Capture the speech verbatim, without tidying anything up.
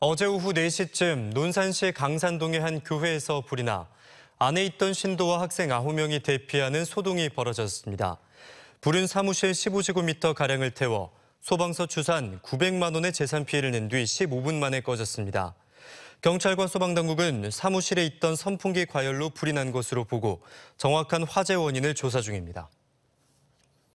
어제 오후 네 시쯤 논산시 강산동의 한 교회에서 불이 나 안에 있던 신도와 학생 아홉 명이 대피하는 소동이 벌어졌습니다. 불은 사무실 십오 제곱미터가량을 태워 소방서 추산 구백만 원의 재산 피해를 낸 뒤 십오 분 만에 꺼졌습니다. 경찰과 소방당국은 사무실에 있던 선풍기 과열로 불이 난 것으로 보고 정확한 화재 원인을 조사 중입니다.